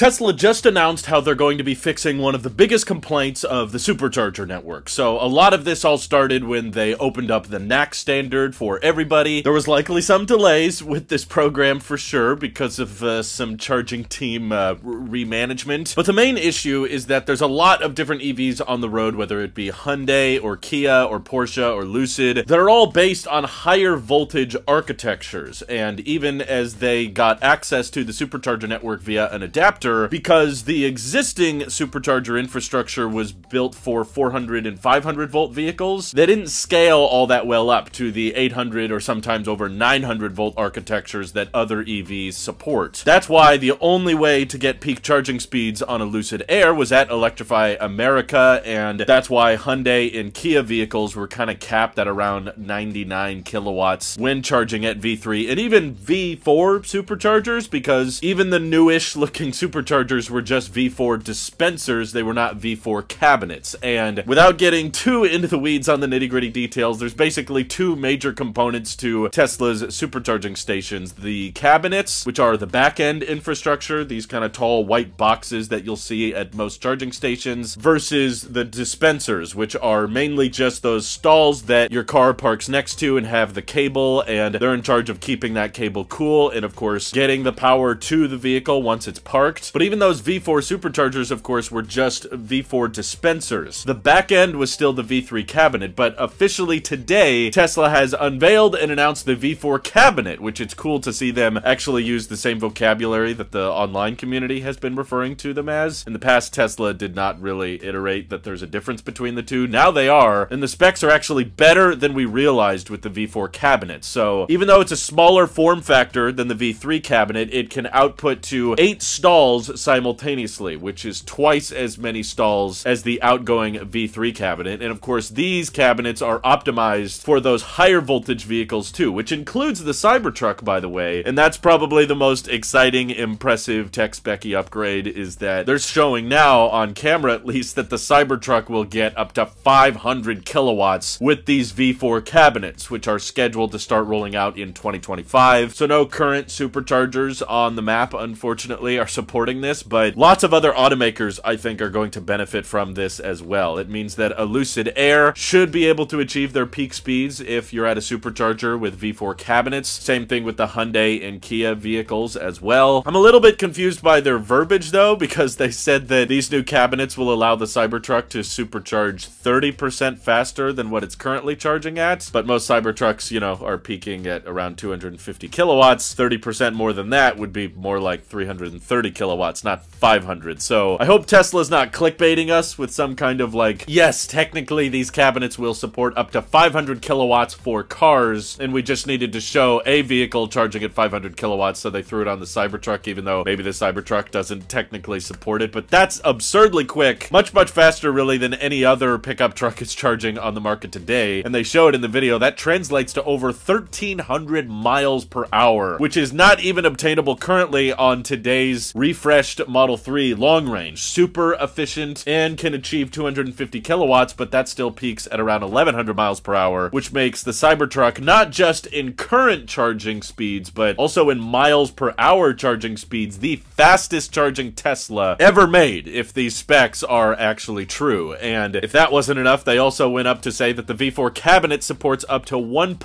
Tesla just announced how they're going to be fixing one of the biggest complaints of the supercharger network. So a lot of this all started when they opened up the NACS standard for everybody. There was likely some delays with this program for sure because of some charging team remanagement. But the main issue is that there's a lot of different EVs on the road, whether it be Hyundai or Kia or Porsche or Lucid. They're all based on higher voltage architectures. And even as they got access to the supercharger network via an adapter, because the existing supercharger infrastructure was built for 400 and 500 volt vehicles, they didn't scale all that well up to the 800 or sometimes over 900 volt architectures that other EVs support. That's why the only way to get peak charging speeds on a Lucid Air was at Electrify America, and that's why Hyundai and Kia vehicles were kind of capped at around 99 kilowatts when charging at V3 and even V4 superchargers, because even the newish looking superchargers were just V4 dispensers. They were not V4 cabinets. And without getting too into the weeds on the nitty-gritty details, there's basically two major components to Tesla's supercharging stations. The cabinets, which are the back-end infrastructure, these kind of tall white boxes that you'll see at most charging stations, versus the dispensers, which are mainly just those stalls that your car parks next to and have the cable, and they're in charge of keeping that cable cool and, of course, getting the power to the vehicle once it's parked. But even those V4 superchargers, of course, were just V4 dispensers. The back end was still the V3 cabinet, but officially today, Tesla has unveiled and announced the V4 cabinet, which it's cool to see them actually use the same vocabulary that the online community has been referring to them as. In the past, Tesla did not really iterate that there's a difference between the two. Now they are, and the specs are actually better than we realized with the V4 cabinet. So even though it's a smaller form factor than the V3 cabinet, it can output to 8 stalls simultaneously, which is twice as many stalls as the outgoing V3 cabinet. And of course, these cabinets are optimized for those higher voltage vehicles too, which includes the Cybertruck, by the way. And that's probably the most exciting, impressive tech spec-y upgrade, is that they're showing now on camera, at least, that the Cybertruck will get up to 500 kilowatts with these V4 cabinets, which are scheduled to start rolling out in 2025. So no current superchargers on the map, unfortunately, are supporting this, but lots of other automakers, I think, are going to benefit from this as well. It means that a Lucid Air should be able to achieve their peak speeds if you're at a supercharger with V4 cabinets. Same thing with the Hyundai and Kia vehicles as well. I'm a little bit confused by their verbiage, though, because they said that these new cabinets will allow the Cybertruck to supercharge 30% faster than what it's currently charging at, but most Cybertrucks, you know, are peaking at around 250 kilowatts. 30% more than that would be more like 330 kilowatts, not 500. So I hope Tesla's not clickbaiting us with some kind of like, yes, technically these cabinets will support up to 500 kilowatts for cars, and we just needed to show a vehicle charging at 500 kilowatts, so they threw it on the Cybertruck, even though maybe the Cybertruck doesn't technically support it. But that's absurdly quick, much faster really than any other pickup truck is charging on the market today. And they show it in the video. That translates to over 1,300 miles per hour, which is not even obtainable currently on today's refreshed Model 3 long range. Super efficient and can achieve 250 kilowatts, but that still peaks at around 1,100 miles per hour, which makes the Cybertruck not just in current charging speeds, but also in miles per hour charging speeds, the fastest charging Tesla ever made, if these specs are actually true. And if that wasn't enough, they also went up to say that the V4 cabinet supports up to 1.2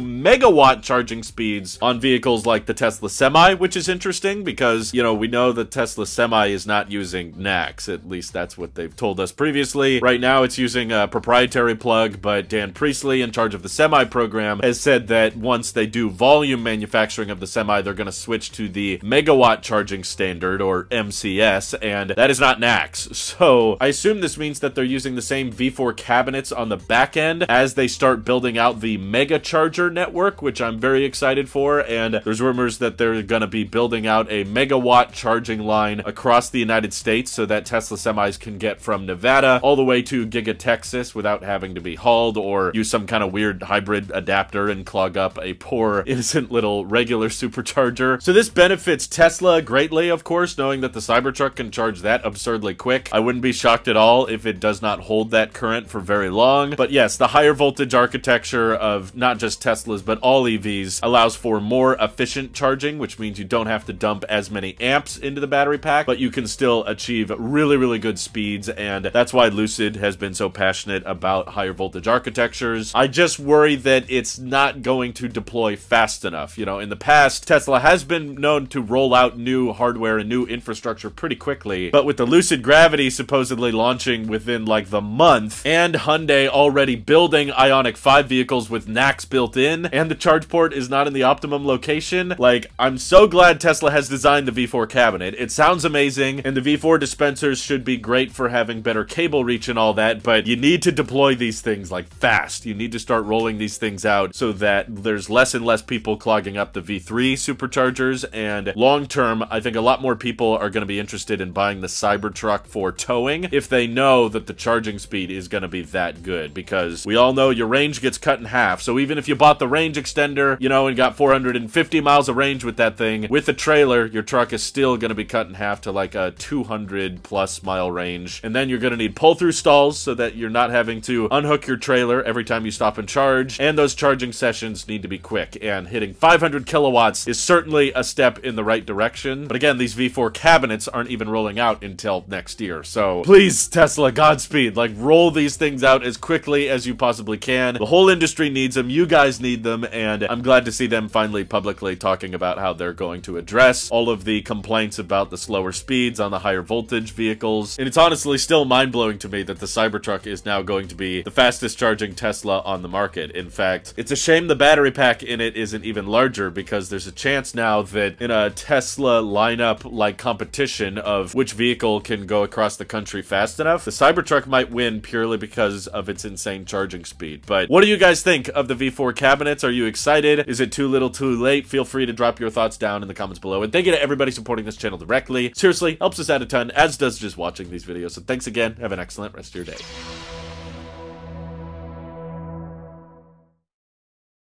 megawatt charging speeds on vehicles like the Tesla Semi, which is interesting because, you know, we know the Tesla Semi is not using NACS, at least that's what they've told us previously. Right now it's using a proprietary plug, but Dan Priestley, in charge of the Semi program, has said that once they do volume manufacturing of the Semi, they're going to switch to the megawatt charging standard, or MCS, and that is not NACS. So I assume this means that they're using the same V4 cabinets on the back end as they start building out the mega charger network, which I'm very excited for. And there's rumors that they're going to be building out a megawatt charging line across the United States so that Tesla Semis can get from Nevada all the way to Giga Texas without having to be hauled or use some kind of weird hybrid adapter and clog up a poor innocent little regular supercharger. So this benefits Tesla greatly, of course, knowing that the Cybertruck can charge that absurdly quick. I wouldn't be shocked at all if it does not hold that current for very long. But yes, the higher voltage architecture of not just Teslas but all EVs allows for more efficient charging, which means you don't have to dump as many amps in into the battery pack, but you can still achieve really, really good speeds, and that's why Lucid has been so passionate about higher voltage architectures. I just worry that it's not going to deploy fast enough. You know, in the past, Tesla has been known to roll out new hardware and new infrastructure pretty quickly, but with the Lucid Gravity supposedly launching within like the month, and Hyundai already building Ioniq 5 vehicles with NACS built in, and the charge port is not in the optimum location, like, I'm so glad Tesla has designed the V4 cabinet. It sounds amazing, and the V4 dispensers should be great for having better cable reach and all that, but you need to deploy these things, like, fast. You need to start rolling these things out so that there's less and less people clogging up the V3 superchargers, and long-term, I think a lot more people are going to be interested in buying the Cybertruck for towing if they know that the charging speed is going to be that good, because we all know your range gets cut in half, so even if you bought the range extender, you know, and got 450 miles of range with that thing, with the trailer, your truck is still going to be cut in half to like a 200 plus mile range, and then you're going to need pull-through stalls so that you're not having to unhook your trailer every time you stop and charge, and those charging sessions need to be quick, and hitting 500 kilowatts is certainly a step in the right direction, but again, these V4 cabinets aren't even rolling out until next year, so please, Tesla, Godspeed, like, roll these things out as quickly as you possibly can. The whole industry needs them, you guys need them, and I'm glad to see them finally publicly talking about how they're going to address all of the complaints about the slower speeds on the higher voltage vehicles, and it's honestly still mind-blowing to me that the Cybertruck is now going to be the fastest charging Tesla on the market. In fact, it's a shame the battery pack in it isn't even larger, because there's a chance now that in a Tesla lineup like competition of which vehicle can go across the country fast enough, the Cybertruck might win purely because of its insane charging speed. But what do you guys think of the V4 cabinets? Are you excited? Is it too little too late? Feel free to drop your thoughts down in the comments below, and thank you to everybody supporting this channel directly. Seriously, helps us out a ton, as does just watching these videos, so thanks again. Have an excellent rest of your day.